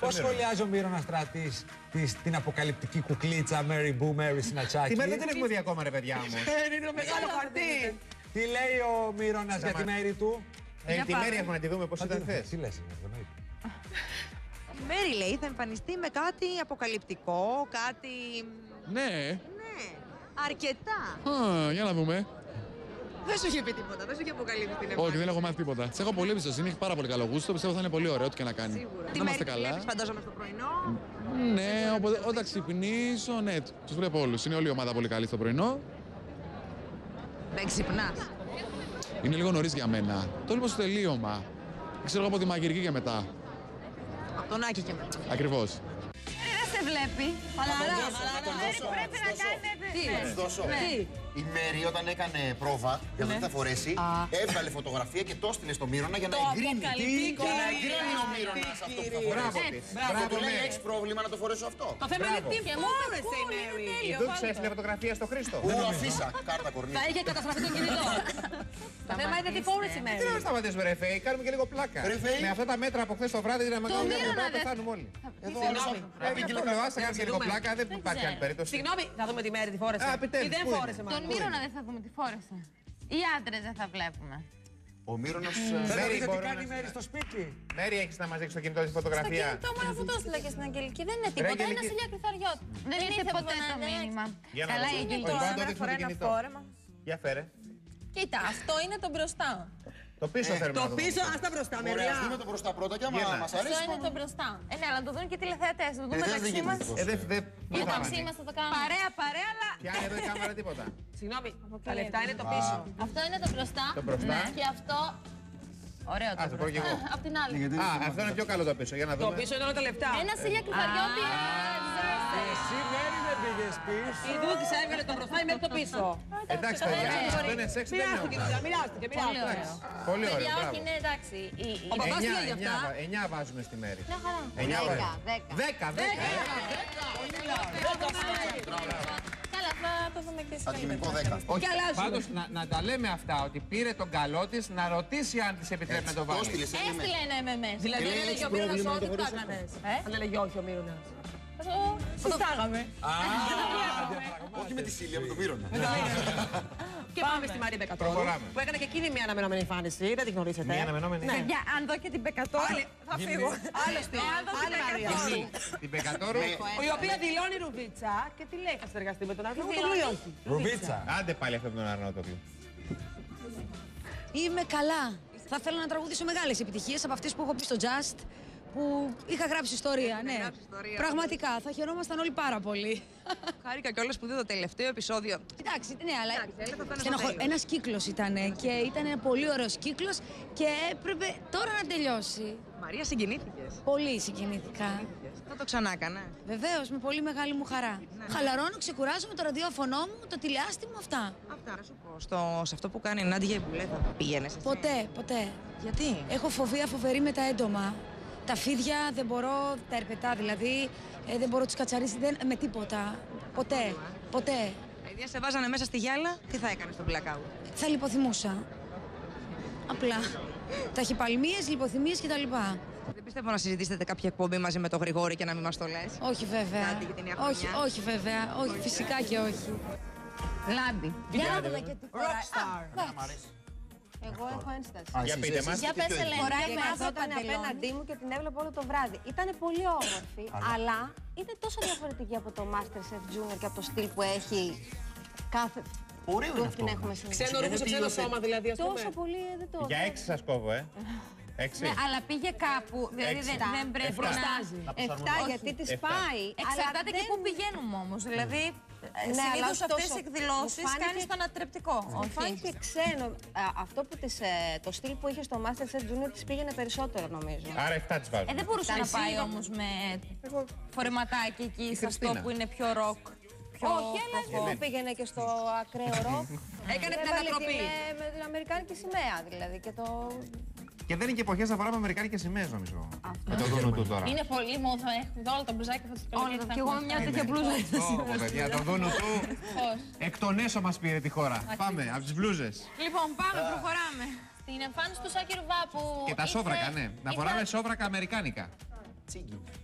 Πώς σχολιάζει ο Μύρωνας Τράτης την αποκαλυπτική κουκλίτσα Mary Boo, Mary Συνατσάκη? Τη Μέρη δεν την έχουμε δει ακόμα, ρε παιδιά μου. Είναι μεγάλο χαρτί. Τι λέει ο Μύρωνας για τη Μέρη του? Τη Μέρη έχουμε να τη δούμε, πώς ήταν χθες? Τι λες? Η Μέρη λέει θα εμφανιστεί με κάτι αποκαλυπτικό, κάτι... Ναι. Αρκετά. Για να δούμε. Δεν σου είχε πει τίποτα, δεν σου είχε αποκαλύψει την εποχή. Όχι, δεν έχω μάθει τίποτα. Τη έχω πολύ εμπιστοσύνη, έχει πάρα πολύ καλό γούστο. Πιστεύω θα είναι πολύ ωραίο, ό,τι και να κάνει. Σίγουρα. Να είμαστε καλά. Τη φαντάζομαι στο πρωινό. Ναι, οπότε όταν ξυπνήσω, ναι, του βλέπω όλου. Είναι όλη η ομάδα πολύ καλή στο πρωινό. Δεν ξυπνά. Είναι λίγο νωρί για μένα. Το λίγο στο τελείωμα. Ξέρω από τη μαγειρική και μετά. Από τον Άκη και μετά. Ακριβώ. Βλέπει. Πρέπει να κάνει. Η Μέρη όταν έκανε πρόβα για να τα φορέσει, έβγαλε φωτογραφία και το έστειλε στο Μύρονα για να εγκρίνει. Για να εγκρίνει ο Μύρωνας αυτό που θα φορέσει. Μπράβο της. Μπράβο, λέει, έχεις πρόβλημα να το φορέσω αυτό. Το θέμα είναι τι φόρεσε η Μέρη. Η Ντούτς έστειλε φωτογραφία στο Χρήστο. Ου, αφήσα κάρτα κορνή. Θα είχε καταστραφεί το κινητό. Το θέμα είναι τι φόρεσε η Μέρη. Τι να σταματήσουμε, ρε Φέη, κάνουμε και λίγο πλάκα. Με αυτά τα μέτρα από χθες το βράδυ να μεγαλώνουν να πεθάνουμε όλοι. Εδώ άσε να κάνουμε λίγο πλάκα, δεν υπάρχει άλλη περίπτωση. Συγγνώμη, θα δούμε τη Μέρη τη φόρεσε? Ή δεν φόρεσε μάλλον. Τον Μύρωνα δεν θα δούμε τη φόρεσε. Οι άντρες δεν θα βλέπουμε. Ο Μύρωνας... Μέρη, τι κάνει η Μέρη στο σπίτι? Μέρη, έχεις να μας δείξεις το κινητό της φωτογραφία? Στο κινητό μου, αφού το έστειλα και στην Αγγελική. Δεν είναι τίποτα, είναι ένα σιλιά κρυθαριώτη. Δεν ήρθε ποτέ το μήνυμα. Καλά, η Αγγελική φορά ένα φόρεμα. Για φέρε. Κοίτα, αυτό είναι το μπροστά. Το πίσω θέλουμε να δούμε. Το πίσω, ας τα μπροστά, Μέρη. Ωραία, ας δούμε το μπροστά πρώτα και άμα μας αρέσει... Αυτό είναι το μπροστά. Ναι, αλλά να το δουν και οι τηλεθεατές. Να το δούμε μεταξύ μας. Μεταξύ μας θα το κάνουμε. Παρέα, παρέα, αλλά... Ποια εδώ η κάμερα τίποτα. Συγγνώμη, τα λεφτά είναι το πίσω. Αυτό είναι το μπροστά. Το μπροστά. Και αυτό... Ωραίο το μπροστά. Απ' την άλλη. Α, αυτό είναι πιο καλό το πίσω, για να δούμε. Το πίσω είναι όλα τα λεφτά. Ένα σίλια κρυθαριώτη. Εσύ, Μέρη, δεν πήγες πίσω. Η Ντούτς έβγαλε το μπροστά, η Μέρη το πίσω. Εντάξει, παιδιά, αυτό είναι σεξ, δεν είναι όλα. Μοιράστηκε, μοιράστηκε. Πολύ ωραία, μπράβο. Ο παπάς τι λέει γι' αυτά? 9 βάζουμε στη Μέρη. 10. Καλά, θα το δούμε και σήμερα. Πάντως, να τα λέμε αυτά, ότι πήρε τον καλό της να ρωτήσει αν της επιτρέπει να το βάλει. Έστειλε ένα MMS. Δηλαδή, δεν έλεγε ο Μύρωνας ό,τι τα έκανες. Αν έλεγε όχι ο Μύρωνας. Συστάγαμε. Όχι με τη Σίλια, με τον Μύρωνα. Και πάμε στη Μαρία Μπεκατόρου, που έκανε και εκείνη μια αναμενόμενη εμφάνιση. Δεν τη γνωρίζετε. Μια αναμενόμενη. Παιδιά, αν δω και την Μπεκατόρου, θα φύγω. Άλλωστε, αν δω την Μπεκατόρου. Την Μπεκατόρου. Η οποία δηλώνει ρουβίτσα και τι λέει, θα συνεργαστεί με τον Αρναούτογλου ή όχι? Ρουβίτσα. Άντε πάλι αυτό με τον Αρναούτογλου. Είμαι καλά. Θα θέλω να τραγουδήσω μεγάλες επιτυχίες από αυτές που έχω πει στο Just, που είχα γράψει ιστορία, ναι. Γράψει ιστορία. Πραγματικά, θα χαιρόμασταν όλοι πάρα πολύ. Χάρηκα κιόλας που δει το τελευταίο επεισόδιο. Κοιτάξτε, ναι, αλλά ένας κύκλος ήταν και ήταν ένα πολύ ωραίος κύκλος και έπρεπε τώρα να τελειώσει. Μαρία, συγκινήθηκες? Πολύ συγκινήθηκα. Θα το ξανά έκανα. Βεβαίως, με πολύ μεγάλη μου χαρά. Ναι. Χαλαρώνω, ξεκουράζομαι το ραδιόφωνο μου, το τηλεάστημα, αυτά. Αυτά. Σε αυτό που κάνει η Νάντια η Μπουλέτα πήγαινες? Ποτέ, ποτέ. Γιατί? Έχω φοβία φοβερή με τα έντομα. Τα φίδια δεν μπορώ, τα ερπετά δηλαδή, δεν μπορώ τους κατσαρίσει με τίποτα. Ποτέ, ποτέ. Ειδιά σε βάζανε μέσα στη γυάλα, τι θα έκανες στο blackout? Θα λιποθυμούσα. Απλά. Ταχυπαλμίες, λιποθυμίες και τα λοιπά. Δεν πιστεύω να συζητήσετε κάποια εκπομπή μαζί με τον Γρηγόρη και να μην μας το λες. Όχι βέβαια. Κάτι για την νέα χρονιά. Όχι βέβαια, όχι, φυσικά και όχι. Λάντι. Για να δούμε και τη φορά. Εγώ έχω ένσταση. Για πείτε μας. Για πες, Ελένη. Φοράγανε απέναντί μου και την έβλεπα όλο το βράδυ. Ήτανε πολύ όμορφη, αλλά ήταν τόσο διαφορετική από το MasterChef Junior και από το στυλ που έχει κάθε... Ωραίο είναι αυτό. Ξένο ρούχο σε ξένο σώμα δηλαδή, ας πούμε. Τόσο πολύ δεν το... Για 6 σας κόβω, Ναι, αλλά πήγε κάπου, δηλαδή δεν πρέπει να... 7, γιατί της πάει. Εξαρτάται και πού πηγαίνουμε όμως, δηλαδή... Συνήθως αυτές τις εκδηλώσεις κάνεις το ανατρεπτικό. Φάνηκε ξένο. Αυτό που της... το στυλ που είχε στο MasterChef Junior της πήγαινε περισσότερο νομίζω. Άρα 7 της βάζω. Δεν μπορούσε να πάει όμως με φορεματάκι εκεί, σε αυτό που είναι πιο ροκ. Όχι, αλλά πήγαινε και στο ακραίο ροκ. Έκανε την ανατροπή. Με την αμερικάνικη σημαία δηλαδή και το... Και δεν είναι και εποχές να φοράμε αμερικάνικες σημαίες, νομίζω. Με το δούνου του τώρα. Είναι πολύ μόδα, έχουν όλα τα μπλουζάκια θα τους πελεύουν. Και εγώ μια τέτοια μπλούζα είδα σήμερα. Παιδιά, το δούνου του εκ των έσω μας πήρε τη χώρα. Πάμε, από τις μπλούζες. Λοιπόν, πάμε, προχωράμε. Στην εμφάνιση του Σάκη Ρουβά που... Και τα σόβρακα, ναι. Να φοράμε σόβρακα αμερικάνικα. Τσίγκι.